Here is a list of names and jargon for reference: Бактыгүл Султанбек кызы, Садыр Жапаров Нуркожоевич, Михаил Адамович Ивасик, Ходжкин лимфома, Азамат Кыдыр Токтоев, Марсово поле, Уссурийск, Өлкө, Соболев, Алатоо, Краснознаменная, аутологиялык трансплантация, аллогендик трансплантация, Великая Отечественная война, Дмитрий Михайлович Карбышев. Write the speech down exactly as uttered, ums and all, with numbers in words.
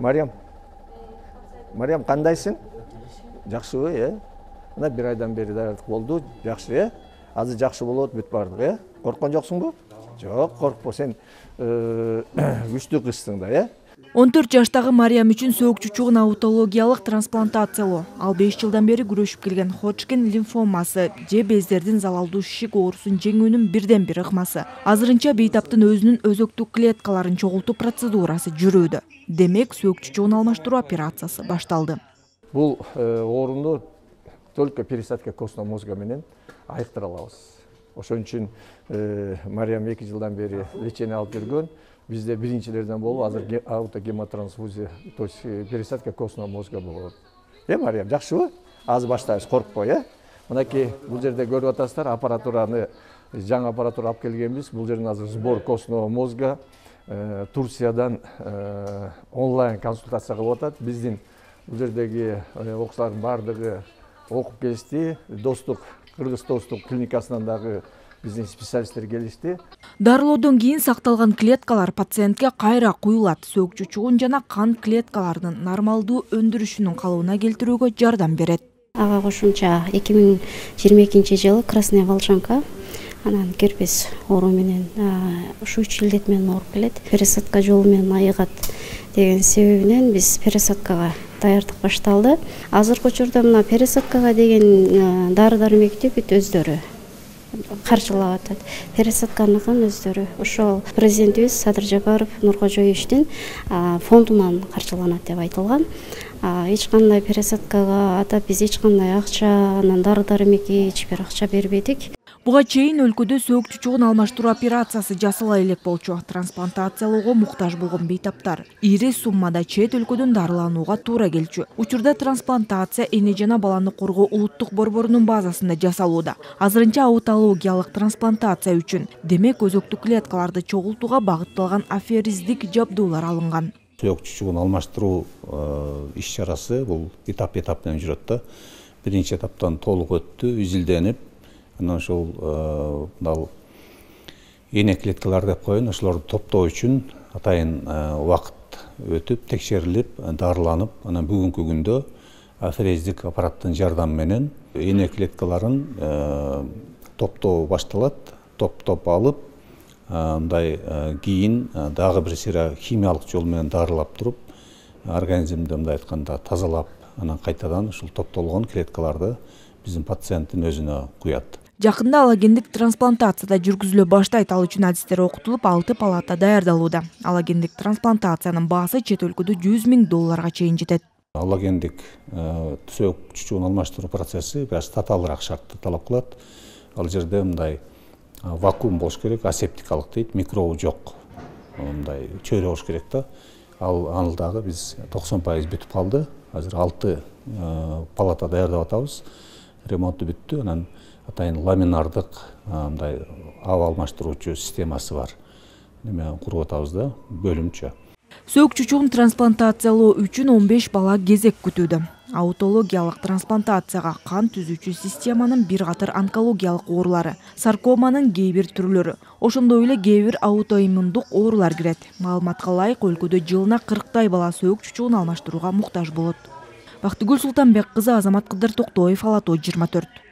Мариям, Мариям, қандайсың? Жақсыбы, е? Мына бир айдан бери даярдык болду, жакшы, э? Азыр жакшы болот, бүт бардык, э? Корккон жоксуңбу? Жок, коркпо, сен күчтүү кызсың да, э? он төрт жаштагы Мариям үчүн сөөк чучугун аутологиялык трансплантациялоо. Ал беш жылдан бери күрөшүп келген Ходжкин лимфомасы же бездердин залалдуу шишик оорусун жеңүүнүн бирден-бир ыкмасы. Азырынча бейтаптын өзүнүн өзөктүк клеткаларын чогултуу процедурасы жүрүүдө. Демек, сөөк чучугун алмаштыруу операциясы башталды. Бул оорунду только пересадка костного мозга менен айыктыра алабыз. Ошон үчүн Мариям эки жылдан бери лечение алып жүргөн. Везде биринчилерден болуп, азыр аутогемотрансфузия, то есть пересадка костного мозга болот. Э, Мариям, жакшыбы? Азыр баштайбыз, коркпой, э? Мынакей бул жерде көрүп атасыздар, аппаратураны, жаңы аппаратура алып келгенбиз. Бул жерден азыр сбор костного мозга Турциядан онлайн консультация кылып атат. Биздин бул жердеги окуучулардын баардыгы окуп келишти, достук, Кыргыз достук клиникасынан дагы биздин специалисттер келишти. Дарылоодон кийин сакталган клеткалар пациентке кайра куюлат, сөөк чучугун жана кан клеткаларынын нормалдуу өндүрүшүнүн калыбына келтирүүгө жардам берет. Ага кошумча эки миң жыйырма экинчи жылы Красная Волжанка анан кербез оору менен ушу үч илдет менен ооруп келет. Пересадка жолу менен айыгат деген себебинен биз пересадкага даярдык башталды. Азыркы учурда мына пересадкага деген дары-дармекти бүт өздөрү каржылап атат. Пересадканын өздөрү ошол президентибиз Садыр Жапаров Нуркожоевичтин фондунан каржыланат деп айтылган. Эч кандай пересадкага атап биз эч кандай акча, анан дары-дармекке эч бир акча бербедик. Буга чейин өлкөдө сөөк чучугун алмаштыруу операциясы жасала элек болчу. Трансплантациялоого муктаж болгон бейтаптар ири суммада чет өлкөдөн дарыланууга туура келчү. Учурда трансплантация эне жана баланы коргоо улуттук борборунун базасында жасалууда. Азырынча аутологиялык трансплантация үчүн, демек, өзөктүк клеткаларды чогултууга багытталган афериздик жабдуулар алынган. Сөөк чучугун алмаштыруу иш-чарасы бул этап-этап менен жүрөт да. Биринчи этаптан толук өттү, изилденип анан ошол дал эне клеткалар деп коюн, ошолорду топтоо үчүн атайын убакыт өтүп, текшерилип, дарыланып, анан бүгүнкү күндө афериздик аппараттын жардамы менен эне клеткаларын топтоо башталат. Топтоп алып, мындай кийин дагы бир сыйра химиялык жол менен дарылап туруп, организмди мындай айтканда тазалап, анан кайтадан ушул топтолгон клеткаларды биздин пациенттин өзүнө куят. Жакында аллогендик трансплантацияда жүргүзүлө баштайт, ал үчүн адистер окутулуп, алты палата даярдалууда. Аллогендик трансплантациянын баасы чет өлкөдө жүз миң долларга чейин жетет. Аллогендик сөөк чучугун алмаштыруу процесси бир аз таталыраак шартты талап кылат. Ал жерде мындай вакуум болуш керек, асептикалык дейт, микробу жок мындай чөйрө болуш керек да. Ал аны дагы биз токсон пайыз бүтүп калды. Азыр алты палата даярдап атабыз. Ремонту бүттү, анан атайын ламинардык мындай аба алмаштыруучу системасы бар. Неме куруп атабыз да, бөлүмчө. Сөөк чучугун трансплантациялоо үчүн он беш бала кезек күтүүдө. Аутологиялык трансплантацияга кан түзүүчү системанын бир катар онкологиялык оорулары, саркоманын кээ бир түрлөрү, ошондой эле кээ бир аутоиммундук оорулар кирет. Маалыматка ылайык өлкөдө жылына кырктай бала сөөк чучугун алмаштырууга муктаж болот. Бактыгүл Султанбек кызы, Азамат Кыдыр Токтоев, Алатоо жыйырма төрт.